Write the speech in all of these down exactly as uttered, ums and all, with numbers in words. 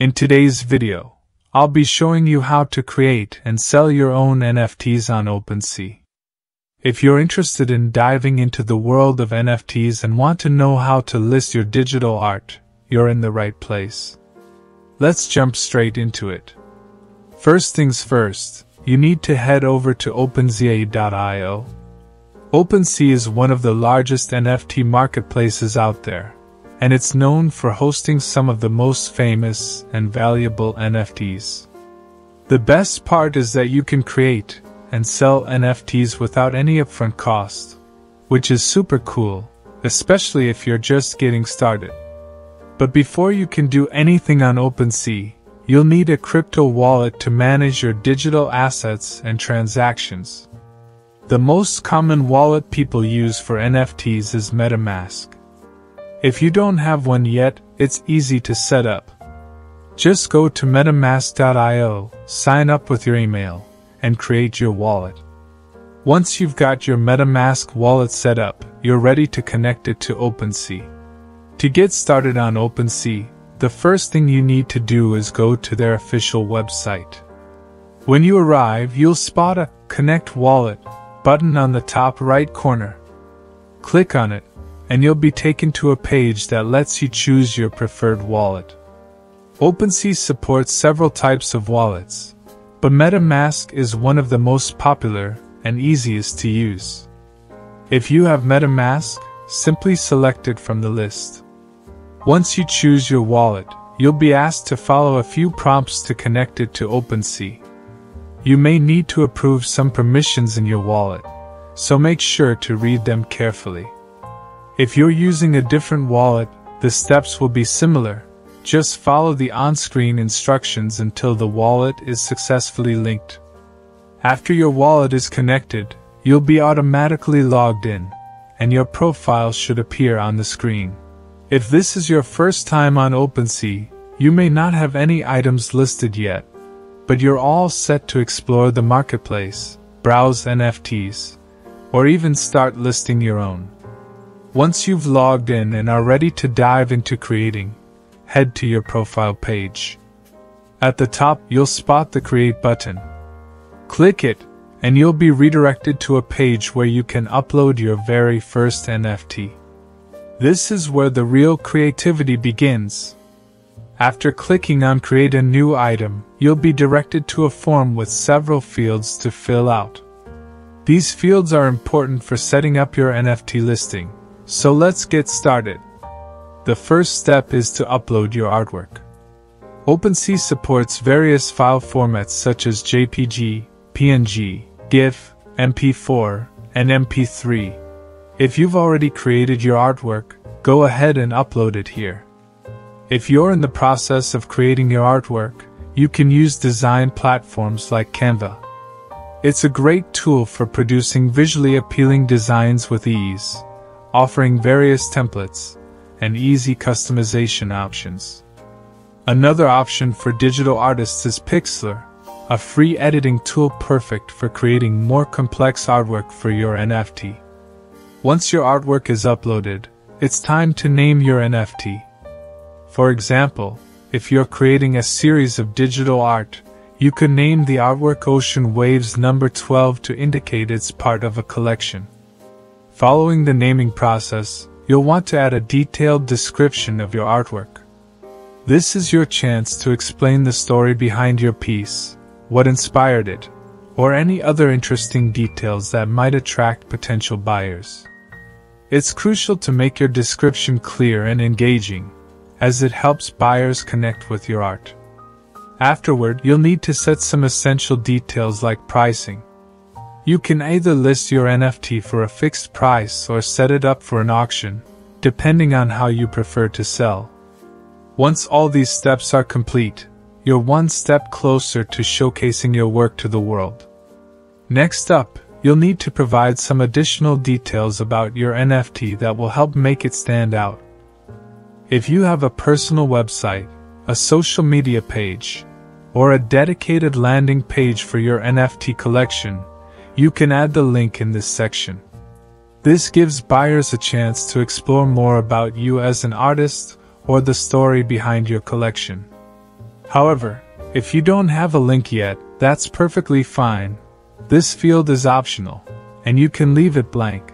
In today's video, I'll be showing you how to create and sell your own N F Ts on OpenSea. If you're interested in diving into the world of N F Ts and want to know how to list your digital art, you're in the right place. Let's jump straight into it. First things first, you need to head over to OpenSea dot i o. OpenSea is one of the largest N F T marketplaces out there, and it's known for hosting some of the most famous and valuable N F Ts. The best part is that you can create and sell N F Ts without any upfront cost, which is super cool, especially if you're just getting started. But before you can do anything on OpenSea, you'll need a crypto wallet to manage your digital assets and transactions. The most common wallet people use for N F Ts is MetaMask. If you don't have one yet, it's easy to set up. Just go to metamask dot i o, sign up with your email, and create your wallet. Once you've got your MetaMask wallet set up, you're ready to connect it to OpenSea. To get started on OpenSea, the first thing you need to do is go to their official website. When you arrive, you'll spot a Connect Wallet button on the top right corner. Click on it, and you'll be taken to a page that lets you choose your preferred wallet. OpenSea supports several types of wallets, but MetaMask is one of the most popular and easiest to use. If you have MetaMask, simply select it from the list. Once you choose your wallet, you'll be asked to follow a few prompts to connect it to OpenSea. You may need to approve some permissions in your wallet, so make sure to read them carefully. If you're using a different wallet, the steps will be similar. Just follow the on-screen instructions until the wallet is successfully linked. After your wallet is connected, you'll be automatically logged in, and your profile should appear on the screen. If this is your first time on OpenSea, you may not have any items listed yet, but you're all set to explore the marketplace, browse N F Ts, or even start listing your own. Once you've logged in and are ready to dive into creating, head to your profile page. At the top, you'll spot the Create button. Click it, and you'll be redirected to a page where you can upload your very first N F T. This is where the real creativity begins. After clicking on Create a New Item, you'll be directed to a form with several fields to fill out. These fields are important for setting up your N F T listing. So let's get started. The first step is to upload your artwork. OpenSea supports various file formats such as J P G, P N G, GIF, M P four, and M P three. If you've already created your artwork, go ahead and upload it here. If you're in the process of creating your artwork, you can use design platforms like Canva. It's a great tool for producing visually appealing designs with ease, offering various templates and easy customization options. Another option for digital artists is Pixlr, a free editing tool perfect for creating more complex artwork for your N F T. Once your artwork is uploaded, it's time to name your N F T. For example, if you're creating a series of digital art, you could name the artwork Ocean Waves number twelve to indicate it's part of a collection. Following the naming process, you'll want to add a detailed description of your artwork. This is your chance to explain the story behind your piece, what inspired it, or any other interesting details that might attract potential buyers. It's crucial to make your description clear and engaging, as it helps buyers connect with your art. Afterward, you'll need to set some essential details like pricing. You can either list your N F T for a fixed price or set it up for an auction, depending on how you prefer to sell. Once all these steps are complete, you're one step closer to showcasing your work to the world. Next up, you'll need to provide some additional details about your N F T that will help make it stand out. If you have a personal website, a social media page, or a dedicated landing page for your N F T collection, you can add the link in this section. This gives buyers a chance to explore more about you as an artist or the story behind your collection. However, if you don't have a link yet, that's perfectly fine. This field is optional, and you can leave it blank.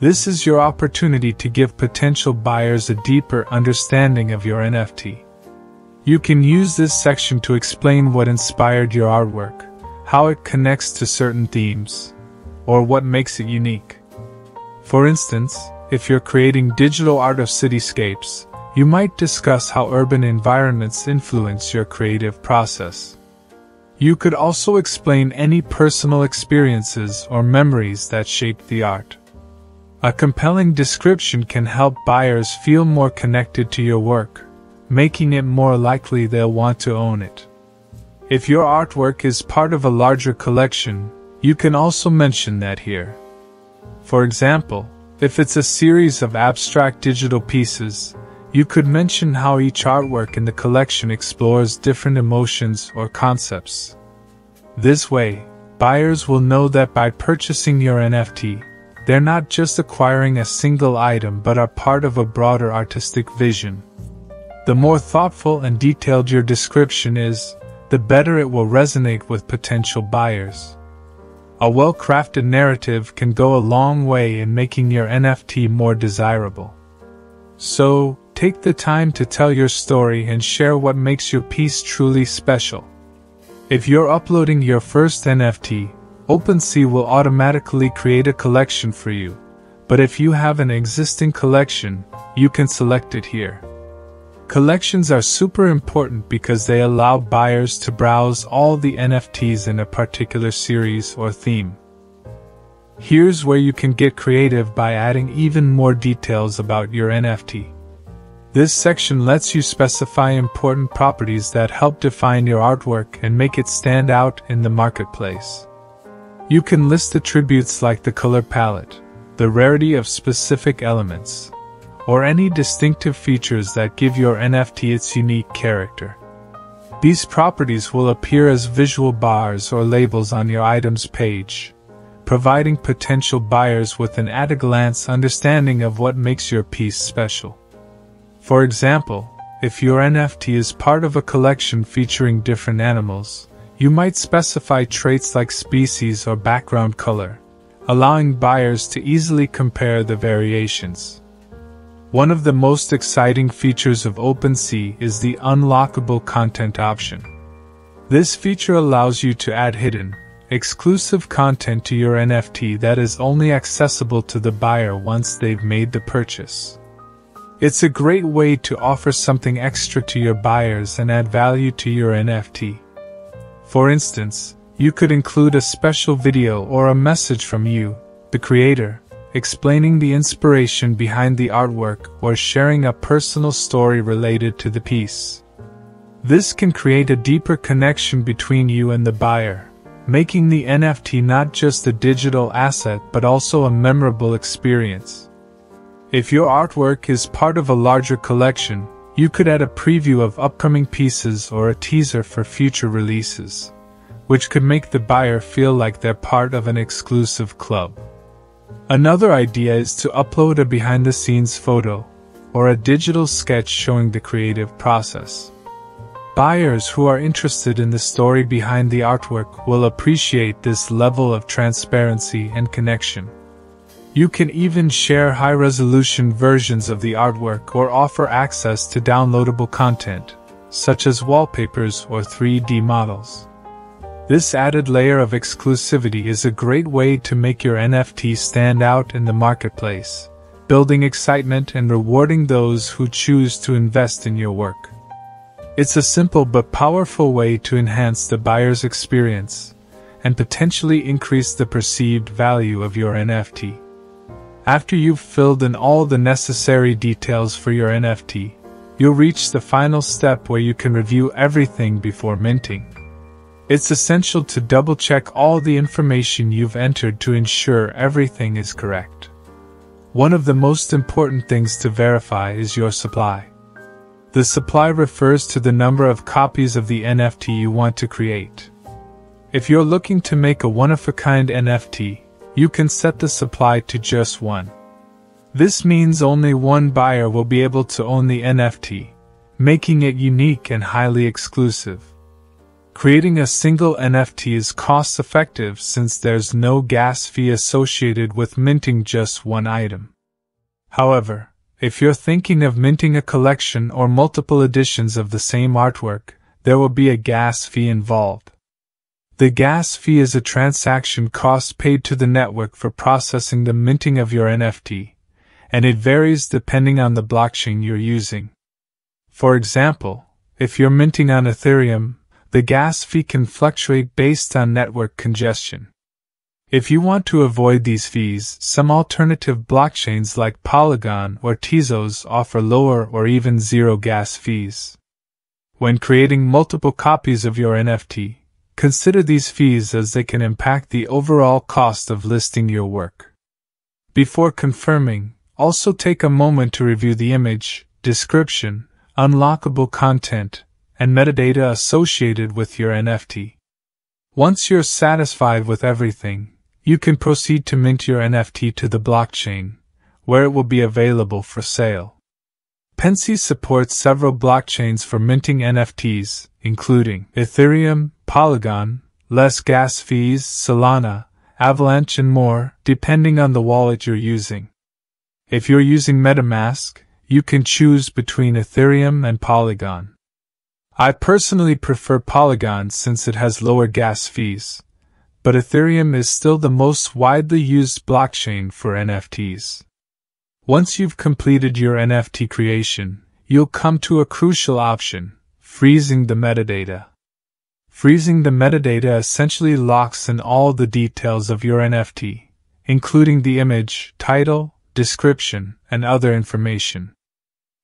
This is your opportunity to give potential buyers a deeper understanding of your N F T. You can use this section to explain what inspired your artwork, how it connects to certain themes, or what makes it unique. For instance, if you're creating digital art of cityscapes, you might discuss how urban environments influence your creative process. You could also explain any personal experiences or memories that shaped the art. A compelling description can help buyers feel more connected to your work, making it more likely they'll want to own it. If your artwork is part of a larger collection, you can also mention that here. For example, if it's a series of abstract digital pieces, you could mention how each artwork in the collection explores different emotions or concepts. This way, buyers will know that by purchasing your N F T, they're not just acquiring a single item but are part of a broader artistic vision. The more thoughtful and detailed your description is, the better it will resonate with potential buyers. A well-crafted narrative can go a long way in making your N F T more desirable. So, take the time to tell your story and share what makes your piece truly special. If you're uploading your first N F T, OpenSea will automatically create a collection for you, but if you have an existing collection, you can select it here. Collections are super important because they allow buyers to browse all the N F Ts in a particular series or theme. Here's where you can get creative by adding even more details about your N F T. This section lets you specify important properties that help define your artwork and make it stand out in the marketplace. You can list attributes like the color palette, the rarity of specific elements, or any distinctive features that give your N F T its unique character. These properties will appear as visual bars or labels on your items page, providing potential buyers with an at-a-glance understanding of what makes your piece special. For example, if your N F T is part of a collection featuring different animals, you might specify traits like species or background color, allowing buyers to easily compare the variations. One of the most exciting features of OpenSea is the unlockable content option. This feature allows you to add hidden, exclusive content to your N F T that is only accessible to the buyer once they've made the purchase. It's a great way to offer something extra to your buyers and add value to your N F T. For instance, you could include a special video or a message from you, the creator, explaining the inspiration behind the artwork or sharing a personal story related to the piece. This can create a deeper connection between you and the buyer, making the N F T not just a digital asset but also a memorable experience. If your artwork is part of a larger collection, you could add a preview of upcoming pieces or a teaser for future releases, which could make the buyer feel like they're part of an exclusive club. Another idea is to upload a behind-the-scenes photo or a digital sketch showing the creative process. Buyers who are interested in the story behind the artwork will appreciate this level of transparency and connection. You can even share high-resolution versions of the artwork or offer access to downloadable content, such as wallpapers or three D models. This added layer of exclusivity is a great way to make your N F T stand out in the marketplace, building excitement and rewarding those who choose to invest in your work. It's a simple but powerful way to enhance the buyer's experience and potentially increase the perceived value of your N F T. After you've filled in all the necessary details for your N F T, you'll reach the final step where you can review everything before minting. It's essential to double-check all the information you've entered to ensure everything is correct. One of the most important things to verify is your supply. The supply refers to the number of copies of the N F T you want to create. If you're looking to make a one-of-a-kind N F T, you can set the supply to just one. This means only one buyer will be able to own the N F T, making it unique and highly exclusive. Creating a single N F T is cost-effective since there's no gas fee associated with minting just one item. However, if you're thinking of minting a collection or multiple editions of the same artwork, there will be a gas fee involved. The gas fee is a transaction cost paid to the network for processing the minting of your N F T, and it varies depending on the blockchain you're using. For example, if you're minting on Ethereum, the gas fee can fluctuate based on network congestion. If you want to avoid these fees, some alternative blockchains like Polygon or Tezos offer lower or even zero gas fees. When creating multiple copies of your N F T, consider these fees as they can impact the overall cost of listing your work. Before confirming, also take a moment to review the image, description, unlockable content, and metadata associated with your N F T. Once you're satisfied with everything, you can proceed to mint your N F T to the blockchain, where it will be available for sale. OpenSea supports several blockchains for minting N F Ts, including Ethereum, Polygon, less gas fees, Solana, Avalanche, and more, depending on the wallet you're using. If you're using MetaMask, you can choose between Ethereum and Polygon. I personally prefer Polygon since it has lower gas fees, but Ethereum is still the most widely used blockchain for N F Ts. Once you've completed your N F T creation, you'll come to a crucial option, freezing the metadata. Freezing the metadata essentially locks in all the details of your N F T, including the image, title, description, and other information.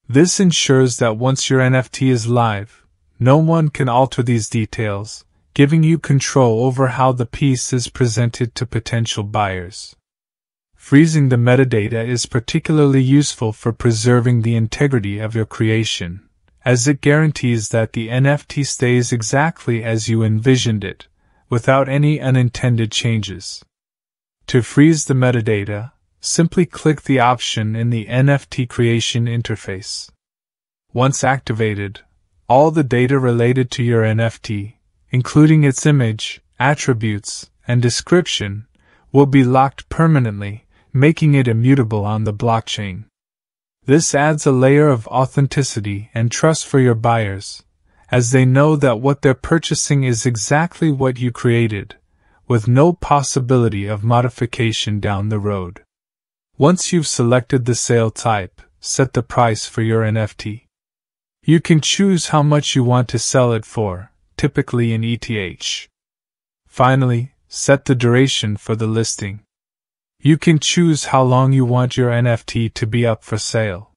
This ensures that once your N F T is live, no one can alter these details, giving you control over how the piece is presented to potential buyers. Freezing the metadata is particularly useful for preserving the integrity of your creation, as it guarantees that the N F T stays exactly as you envisioned it, without any unintended changes. To freeze the metadata, simply click the option in the N F T creation interface. Once activated, all the data related to your N F T, including its image, attributes, and description, will be locked permanently, making it immutable on the blockchain. This adds a layer of authenticity and trust for your buyers, as they know that what they're purchasing is exactly what you created, with no possibility of modification down the road. Once you've selected the sale type, set the price for your N F T. You can choose how much you want to sell it for, typically in E T H. Finally, set the duration for the listing. You can choose how long you want your N F T to be up for sale.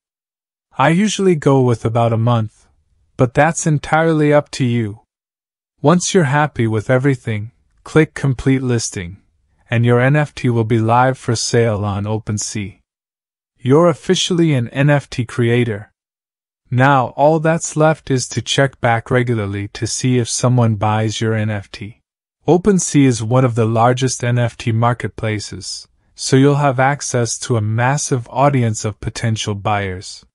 I usually go with about a month, but that's entirely up to you. Once you're happy with everything, click Complete Listing, and your N F T will be live for sale on OpenSea. You're officially an N F T creator. Now all that's left is to check back regularly to see if someone buys your N F T. OpenSea is one of the largest N F T marketplaces, so you'll have access to a massive audience of potential buyers.